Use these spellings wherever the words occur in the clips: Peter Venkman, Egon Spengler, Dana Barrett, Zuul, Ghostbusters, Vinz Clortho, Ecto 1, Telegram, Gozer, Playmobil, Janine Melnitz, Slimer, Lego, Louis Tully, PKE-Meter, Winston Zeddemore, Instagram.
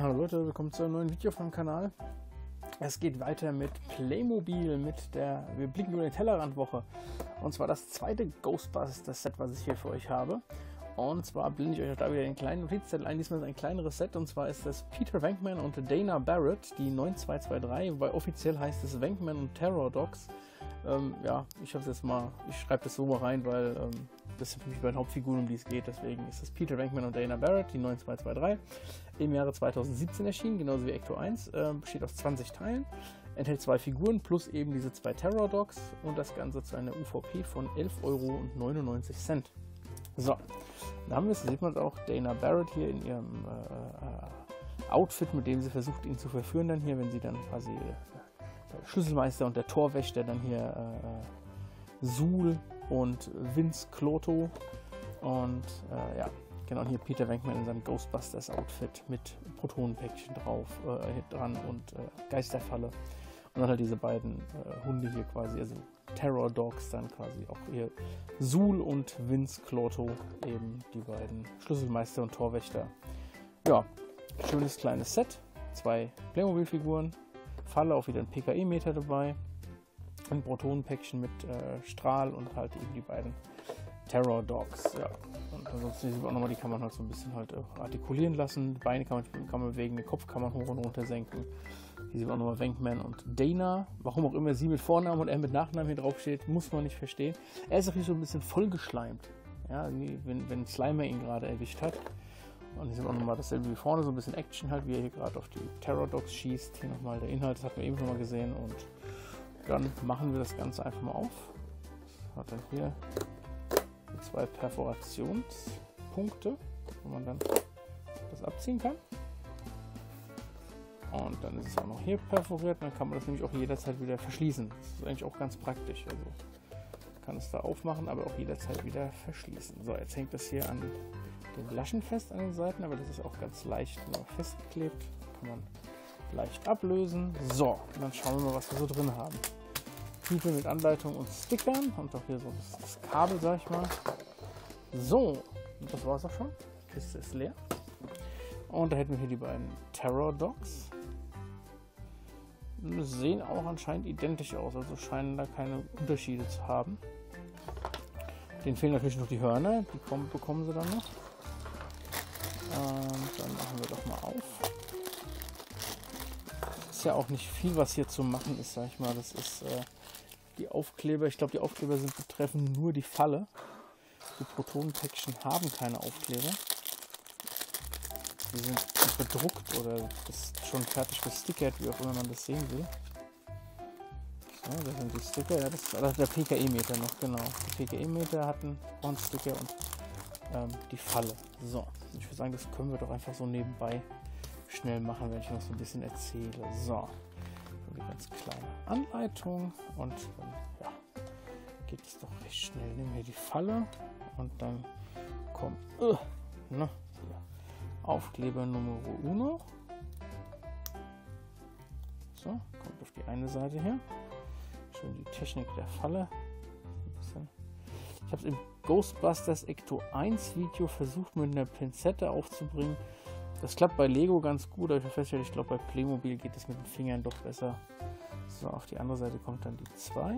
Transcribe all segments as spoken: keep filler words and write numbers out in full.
Hallo Leute, willkommen zu einem neuen Video vom Kanal. Es geht weiter mit Playmobil, mit der wir blicken über den Tellerrandwoche. Und zwar das zweite Ghostbusters Set, was ich hier für euch habe. Und zwar blende ich euch auch da wieder den kleinen Notizzettel ein. Diesmal ist ein kleineres Set, und zwar ist das Peter Venkman und Dana Barrett, die neun zwei zwei drei, weil offiziell heißt es Venkman und Terror Dogs. Ähm, ja, ich hab's jetzt mal, ich schreibe das so mal rein, weil ähm, das sind für mich bei den Hauptfiguren, um die es geht. Deswegen ist das Peter Venkman und Dana Barrett, die neun zwei zwei drei, im Jahre zweitausendsiebzehn erschienen, genauso wie Ecto eins, äh, besteht aus zwanzig Teilen, enthält zwei Figuren plus eben diese zwei Terror Dogs und das Ganze zu einer U V P von elf Euro neunundneunzig. So, da haben wir es, da sieht man es auch, Dana Barrett hier in ihrem äh, Outfit, mit dem sie versucht, ihn zu verführen dann hier, wenn sie dann quasi äh, der Schlüsselmeister und der Torwächter dann hier äh, Zuul und Vinz Clortho und äh, ja, genau, und hier Peter Venkman in seinem Ghostbusters Outfit mit Protonenpäckchen drauf, äh, dran und äh, Geisterfalle und dann halt diese beiden äh, Hunde hier quasi, also Terror Dogs dann quasi, auch hier Zuul und Vinz Clortho, eben die beiden Schlüsselmeister und Torwächter. Ja, schönes kleines Set, zwei Playmobil-Figuren, Falle, auch wieder ein P K E-Meter dabei, ein Protonenpäckchen mit äh, Strahl und halt eben die beiden Terror Dogs. Ja. Und ansonsten sieht man auch nochmal, die kann man halt so ein bisschen halt artikulieren lassen, die Beine kann man, kann man bewegen, den Kopf kann man hoch und runter senken. Hier sieht man auch nochmal Venkman und Dana. Warum auch immer sie mit Vornamen und er mit Nachnamen hier drauf steht, muss man nicht verstehen. Er ist auch hier so ein bisschen vollgeschleimt, ja, wenn, wenn Slimer ihn gerade erwischt hat. Und hier sieht man auch nochmal dasselbe wie vorne, so ein bisschen Action halt, wie er hier gerade auf die Terror Dogs schießt. Hier nochmal der Inhalt, das hatten wir eben schon mal gesehen. Und dann machen wir das Ganze einfach mal auf. Das hat dann hier die zwei Perforationspunkte, wo man dann das abziehen kann. Und dann ist es auch noch hier perforiert, dann kann man das nämlich auch jederzeit wieder verschließen. Das ist eigentlich auch ganz praktisch. Also kann es da aufmachen, aber auch jederzeit wieder verschließen. So, jetzt hängt das hier an den Laschen fest an den Seiten, aber das ist auch ganz leicht nur festgeklebt. Kann man leicht ablösen. So, und dann schauen wir mal, was wir so drin haben. Tüte mit Anleitung und Stickern und auch hier so das Kabel, sag ich mal. So, und das war's auch schon. Die Kiste ist leer. Und da hätten wir hier die beiden Terror Dogs. Sehen auch anscheinend identisch aus, also scheinen da keine Unterschiede zu haben. Denen fehlen natürlich noch die Hörner, die kommen, bekommen sie dann noch. Und dann machen wir doch mal auf. Ist ja auch nicht viel, was hier zu machen ist, sag ich mal. Das ist äh, die Aufkleber, ich glaube, die Aufkleber sind betreffen nur die Falle. Die Protonenpäckchen haben keine Aufkleber. Die sind bedruckt oder ist schon fertig gestickert, wie auch immer man das sehen will. So, das sind die Sticker, ja, das ist also der P K E-Meter noch, genau. Die P K E-Meter hatten und Sticker und ähm, die Falle. So, ich würde sagen, das können wir doch einfach so nebenbei schnell machen, wenn ich noch so ein bisschen erzähle. So, die ganz kleine Anleitung und dann ja, geht es doch recht schnell. Nehmen wir die Falle und dann kommt uh, ne, hier. Aufkleber Nummer eins. So, kommt auf die eine Seite her. Schön die Technik der Falle. Ich habe es im Ghostbusters Ecto eins Video versucht, mit einer Pinzette aufzubringen. Das klappt bei Lego ganz gut, aber ich habe festgestellt, ich glaube, bei Playmobil geht es mit den Fingern doch besser. So, auf die andere Seite kommt dann die zwei.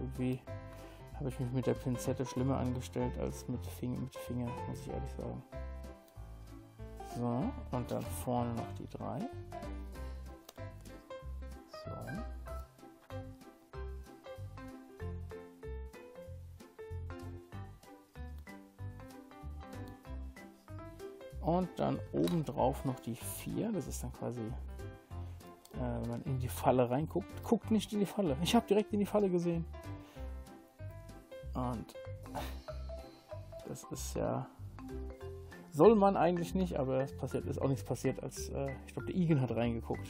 Irgendwie habe ich mich mit der Pinzette schlimmer angestellt als mit Fing- mit Fingern, muss ich ehrlich sagen. So, und dann vorne noch die drei. So. Und dann obendrauf noch die vier. Das ist dann quasi, äh, wenn man in die Falle reinguckt. Guckt nicht in die Falle. Ich habe direkt in die Falle gesehen. Und das ist ja... Soll man eigentlich nicht, aber es passiert, ist auch nichts passiert, als äh, ich glaube, der Egon hat reingeguckt.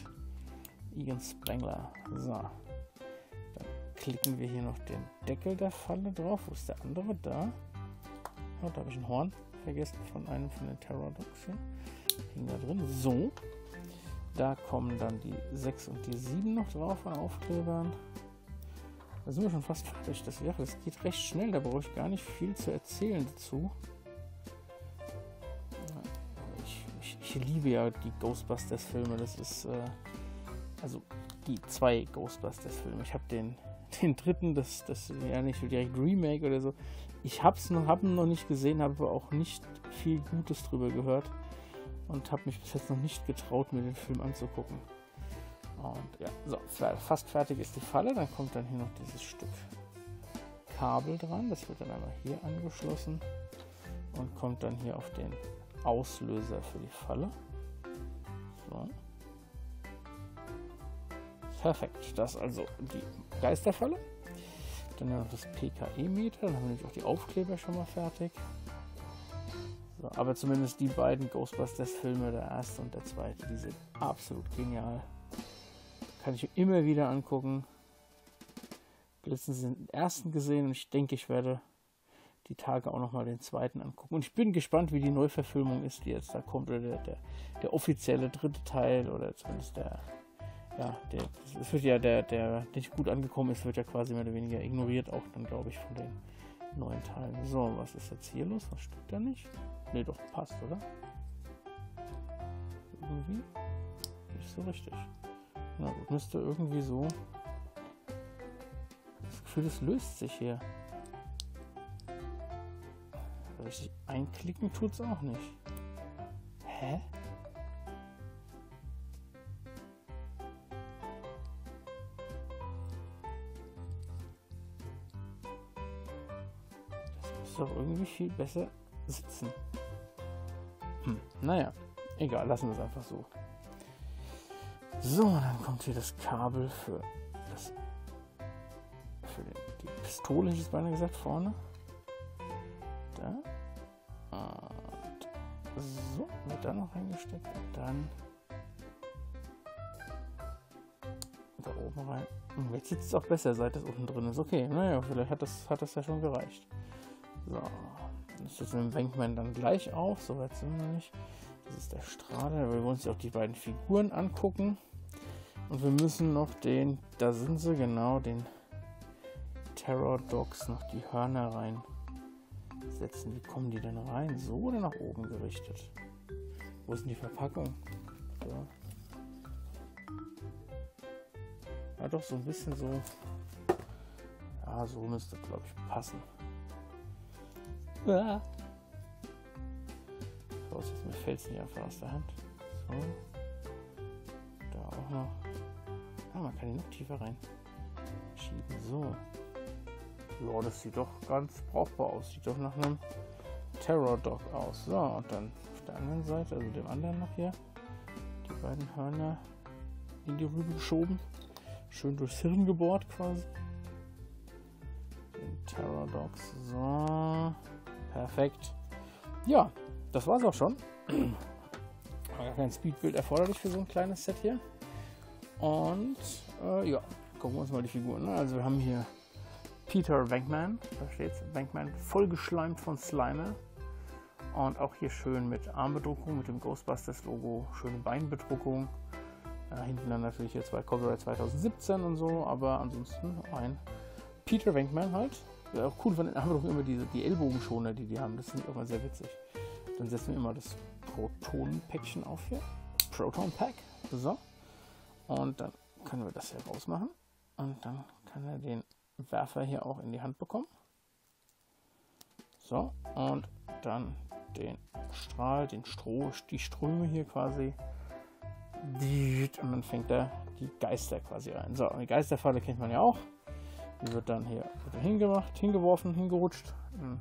Egon Spengler. So. Dann klicken wir hier noch den Deckel der Falle drauf. Wo ist der andere? Da. Oh, da habe ich ein Horn vergessen von einem von den Terror Dogs hier. Hing da drin. So. Da kommen dann die sechs und die sieben noch drauf an Aufklebern. Da sind wir schon fast fertig. Das, ja, das geht recht schnell, da brauche ich gar nicht viel zu erzählen dazu. Ich liebe ja die Ghostbusters-Filme. Das ist, äh, also die zwei Ghostbusters-Filme. Ich habe den, den dritten, das, das ist ja nicht so direkt Remake oder so. Ich hab's noch, hab ihn noch nicht gesehen, habe aber auch nicht viel Gutes drüber gehört und habe mich bis jetzt noch nicht getraut, mir den Film anzugucken. Und ja, so, fast fertig ist die Falle. Dann kommt dann hier noch dieses Stück Kabel dran. Das wird dann einmal hier angeschlossen und kommt dann hier auf den Auslöser für die Falle. So. Perfekt. Das ist also die Geisterfalle. Dann haben wir noch das P K E-Meter. Dann haben wir nämlich auch die Aufkleber schon mal fertig. So, aber zumindest die beiden Ghostbusters-Filme, der erste und der zweite, die sind absolut genial. Kann ich immer wieder angucken. Letztens den ersten gesehen und ich denke, ich werde die Tage auch nochmal den zweiten angucken. Und ich bin gespannt, wie die Neuverfilmung ist, die jetzt da kommt, oder der, der, der offizielle dritte Teil, oder zumindest der, ja, der, es wird ja der, der, der nicht gut angekommen ist, wird ja quasi mehr oder weniger ignoriert, auch dann, glaube ich, von den neuen Teilen. So, was ist jetzt hier los? Was steht da nicht? Ne, doch, passt, oder? Irgendwie? Nicht so richtig. Na gut, müsste irgendwie so. Das Gefühl, das löst sich hier. Richtig einklicken tut's auch nicht. Hä? Das muss doch irgendwie viel besser sitzen. Hm, naja, egal, lassen wir es einfach so. So, dann kommt hier das Kabel für, das, für den, die Pistole, hätte ich es beinahe gesagt, vorne. Da. Und so, wird da noch reingesteckt und dann da oben rein. Und jetzt sitzt es auch besser, seit das unten drin ist. Okay, naja, vielleicht hat das, hat das ja schon gereicht. So, das setzen wir mit dem Venkman dann gleich auf, so weit sind wir nicht. Das ist der Strahler, aber wir wollen uns ja auch die beiden Figuren angucken. Und wir müssen noch den, da sind sie genau, den Terror Dogs noch die Hörner reinsetzen. Wie kommen die denn rein? So oder nach oben gerichtet? Wo ist denn die Verpackung? Ja, ja doch, so ein bisschen so. Ja, so müsste, glaube ich, passen. Ah. Aus, jetzt mir fällt es nicht einfach aus der Hand. So. Da auch noch. Ah, man kann ihn noch tiefer rein schieben. So. Ja, das sieht doch ganz brauchbar aus. Sieht doch nach einem Terror Dog aus. So, und dann auf der anderen Seite, also dem anderen noch hier, die beiden Hörner in die Rübe geschoben. Schön durchs Hirn gebohrt quasi. Den Terror Dogs. So. Perfekt. Ja. Das war's auch schon. War kein Speedbuild erforderlich für so ein kleines Set hier. Und äh, ja, gucken wir uns mal die Figuren an. Also wir haben hier Peter Venkman, da steht's, Venkman, vollgeschleimt von Slimer. Und auch hier schön mit Armbedruckung, mit dem Ghostbusters-Logo, schöne Beinbedruckung. Äh, hinten dann natürlich hier zwei Copyright zwanzig siebzehn und so, aber ansonsten ein Peter Venkman halt. Wäre auch cool von den Armbedruckungen immer diese, die Ellbogenschoner, die die haben, das finde ich auch mal sehr witzig. Dann setzen wir immer das Proton-Päckchen auf hier. Proton-Pack. So. Und dann können wir das hier rausmachen. Und dann kann er den Werfer hier auch in die Hand bekommen. So. Und dann den Strahl, den Stroh, die Ströme hier quasi. Und dann fängt er die Geister quasi ein. So. Und die Geisterfalle kennt man ja auch. Die wird dann hier hingemacht, hingeworfen, hingerutscht. Dann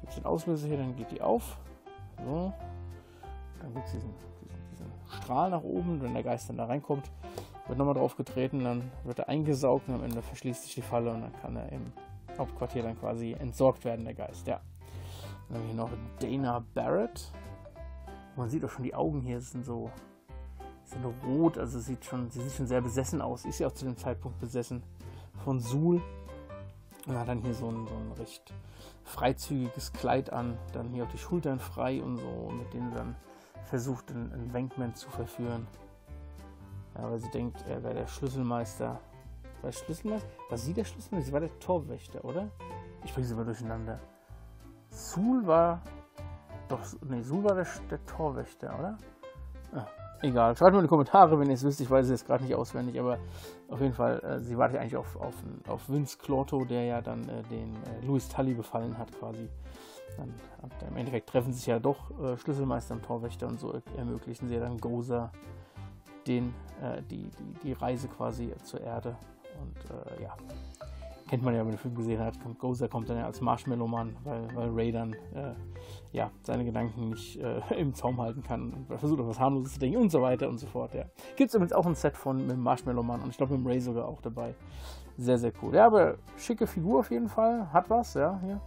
gibt es den Auslöser hier, dann geht die auf. So, dann gibt es diesen, diesen, diesen Strahl nach oben, wenn der Geist dann da reinkommt, wird nochmal drauf getreten, dann wird er eingesaugt und am Ende verschließt sich die Falle und dann kann er im Hauptquartier dann quasi entsorgt werden, der Geist, ja. Dann haben wir hier noch Dana Barrett. Man sieht auch schon, die Augen hier sind so sind rot, also sieht schon, sie sieht schon sehr besessen aus, ist ja auch zu dem Zeitpunkt besessen von Zuul. Und hat dann hier so ein, so ein recht freizügiges Kleid an, dann hier auch die Schultern frei und so, mit denen sie dann versucht, einen Venkman zu verführen. Ja, weil sie denkt, er wäre der Schlüsselmeister. War der Schlüsselmeister? War sie der Schlüsselmeister? Sie war der Torwächter, oder? Ich bringe sie mal durcheinander. Zuul war. Doch, nee, Zuul war der, der Torwächter, oder? Ah, egal, schreibt mir in die Kommentare, wenn ihr es wisst. Ich weiß es jetzt gerade nicht auswendig, aber auf jeden Fall, äh, sie wartet eigentlich auf, auf, auf Vinz Clortho, der ja dann äh, den äh, Louis Tully befallen hat quasi. Dann, dann im Endeffekt treffen sich ja doch äh, Schlüsselmeister und Torwächter und so ermöglichen sie ja dann Gozer den, äh, die, die, die Reise quasi zur Erde. Und äh, ja, kennt man ja, wenn man den Film gesehen hat, Gozer kommt dann ja als Marshmallow-Mann, weil, weil Ray dann äh, ja, seine Gedanken nicht äh, im Zaum halten kann und versucht auf was harmloses zu denken und so weiter und so fort. Ja. Gibt es übrigens auch ein Set von mit dem Marshmallow-Mann und ich glaube mit dem Ray sogar auch dabei. Sehr, sehr cool. Ja, aber schicke Figur auf jeden Fall, hat was, ja, hier.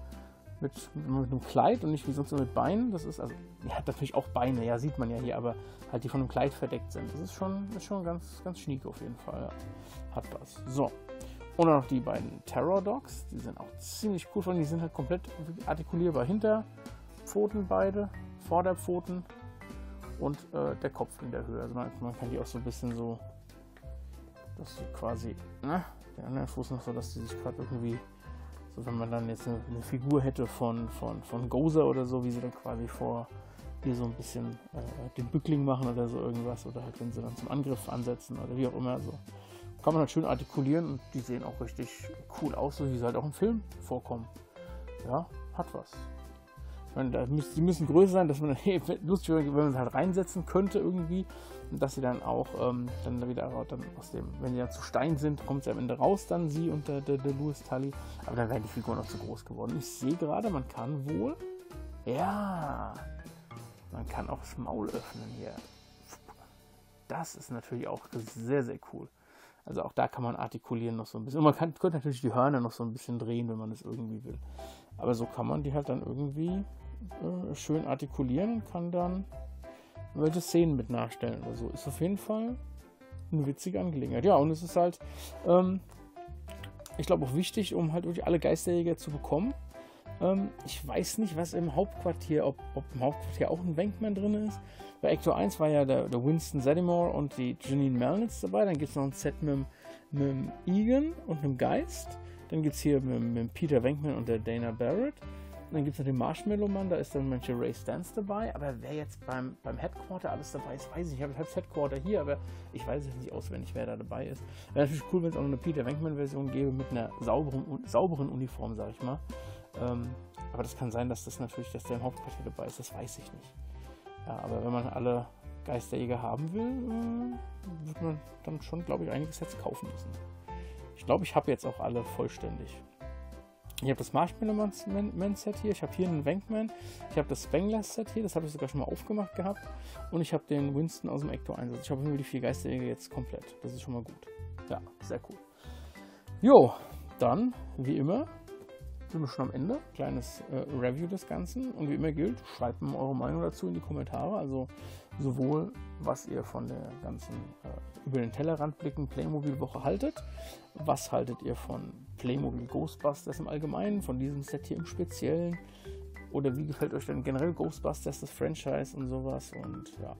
Mit, mit einem Kleid und nicht wie sonst nur mit Beinen. Das ist also, ja, hat natürlich auch Beine, ja, sieht man ja hier, aber halt die von einem Kleid verdeckt sind. Das ist schon, ist schon ganz, ganz schnieke auf jeden Fall. Ja. Hat was. So. Und dann noch die beiden Terror Dogs. Die sind auch ziemlich cool, die sind halt komplett artikulierbar. Hinterpfoten beide, Vorderpfoten und äh, der Kopf in der Höhe. Also man, man kann die auch so ein bisschen so, dass die quasi, ne, der andere Fuß noch so, dass die sich gerade irgendwie. Wenn man dann jetzt eine, eine Figur hätte von, von, von Gozer oder so, wie sie dann quasi vor hier so ein bisschen äh, den Bückling machen oder so irgendwas, oder halt wenn sie dann zum Angriff ansetzen oder wie auch immer, so kann man halt schön artikulieren und die sehen auch richtig cool aus, so wie sie halt auch im Film vorkommen. Ja, hat was. Ich meine, da müssen, die müssen größer sein, dass man lustig wäre, wenn man sie halt reinsetzen könnte irgendwie und dass sie dann auch ähm, dann wieder dann aus dem, wenn sie dann zu Stein sind, kommt sie am Ende raus dann sie und der, der, der Louis Tully, aber dann wären die Figuren auch zu groß geworden. Ich sehe gerade, man kann wohl, ja, man kann auch das Maul öffnen hier. Das ist natürlich auch sehr, sehr cool. Also auch da kann man artikulieren noch so ein bisschen. Und man kann, könnte natürlich die Hörner noch so ein bisschen drehen, wenn man das irgendwie will. Aber so kann man die halt dann irgendwie äh, schön artikulieren und kann dann welche Szenen mit nachstellen oder so. Ist auf jeden Fall eine witzige Angelegenheit. Ja, und es ist halt, ähm, ich glaube auch wichtig, um halt wirklich alle Geisterjäger zu bekommen. Ähm, ich weiß nicht, was im Hauptquartier, ob, ob im Hauptquartier auch ein Venkman drin ist. Bei Ecto eins war ja der, der Winston Zeddemore und die Janine Melnitz dabei. Dann gibt es noch ein Set mit dem Egon und einem Geist. Dann gibt es hier mit, mit Peter Venkman und der Dana Barrett. Und dann gibt es noch den Marshmallow-Mann, da ist dann manche Ray Stans dabei. Aber wer jetzt beim, beim Headquarter alles dabei ist, weiß ich nicht. Ich habe das Headquarter hier, aber ich weiß jetzt nicht auswendig, wer da dabei ist. Wäre natürlich cool, wenn es auch eine Peter Venkman-Version gäbe mit einer sauberen, sauberen Uniform, sage ich mal. Ähm, aber das kann sein, dass das natürlich, dass der im Hauptquartier dabei ist, das weiß ich nicht. Ja, aber wenn man alle Geisterjäger haben will, äh, wird man dann schon, glaube ich, einiges jetzt kaufen müssen. Ich glaube, ich habe jetzt auch alle vollständig. Ich habe das Marshmallow-Man-Set hier, ich habe hier einen Venkman, ich habe das Spengler-Set hier, das habe ich sogar schon mal aufgemacht gehabt. Und ich habe den Winston aus dem Ecto eins. Also ich habe irgendwie die vier Geisterjäger jetzt komplett. Das ist schon mal gut. Ja, sehr cool. Jo, dann, wie immer, sind wir schon am Ende. Kleines äh, Review des Ganzen. Und wie immer gilt, schreibt mir eure Meinung dazu in die Kommentare. Also sowohl, was ihr von der ganzen äh, über den Tellerrand blicken Playmobil-Woche haltet. Was haltet ihr von Playmobil Ghostbusters im Allgemeinen, von diesem Set hier im Speziellen? Oder wie gefällt euch denn generell Ghostbusters, das Franchise und sowas? Und ja,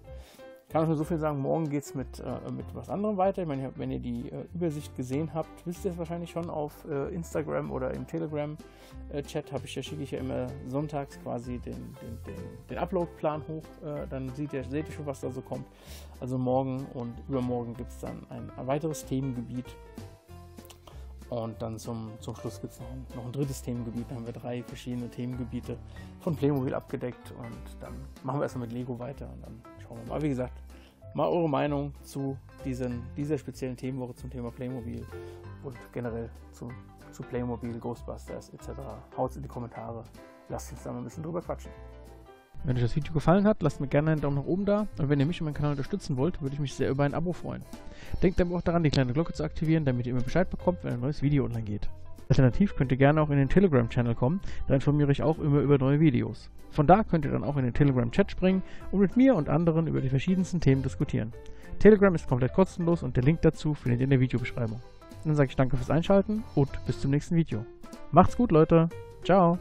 kann ich nur so viel sagen, morgen geht es mit, äh, mit was anderem weiter. Ich meine, wenn ihr die äh, Übersicht gesehen habt, wisst ihr es wahrscheinlich schon auf äh, Instagram oder im Telegram-Chat. Äh, habe ich ja, schicke ich ja immer sonntags quasi den, den, den, den Upload-Plan hoch. Äh, dann seht ihr, seht ihr schon, was da so kommt. Also morgen und übermorgen gibt es dann ein weiteres Themengebiet. Und dann zum, zum Schluss gibt es noch, noch ein drittes Themengebiet. Da haben wir drei verschiedene Themengebiete von Playmobil abgedeckt. Und dann machen wir erstmal mit Lego weiter. Und dann schauen wir mal. Aber wie gesagt, mal eure Meinung zu diesen, dieser speziellen Themenwoche zum Thema Playmobil und generell zu, zu Playmobil, Ghostbusters et cetera. Haut's in die Kommentare. Lasst uns da mal ein bisschen drüber quatschen. Wenn euch das Video gefallen hat, lasst mir gerne einen Daumen nach oben da und wenn ihr mich und meinen Kanal unterstützen wollt, würde ich mich sehr über ein Abo freuen. Denkt aber auch daran, die kleine Glocke zu aktivieren, damit ihr immer Bescheid bekommt, wenn ein neues Video online geht. Alternativ könnt ihr gerne auch in den Telegram-Channel kommen, da informiere ich auch immer über neue Videos. Von da könnt ihr dann auch in den Telegram-Chat springen und mit mir und anderen über die verschiedensten Themen diskutieren. Telegram ist komplett kostenlos und der Link dazu findet ihr in der Videobeschreibung. Dann sage ich danke fürs Einschalten und bis zum nächsten Video. Macht's gut, Leute! Ciao!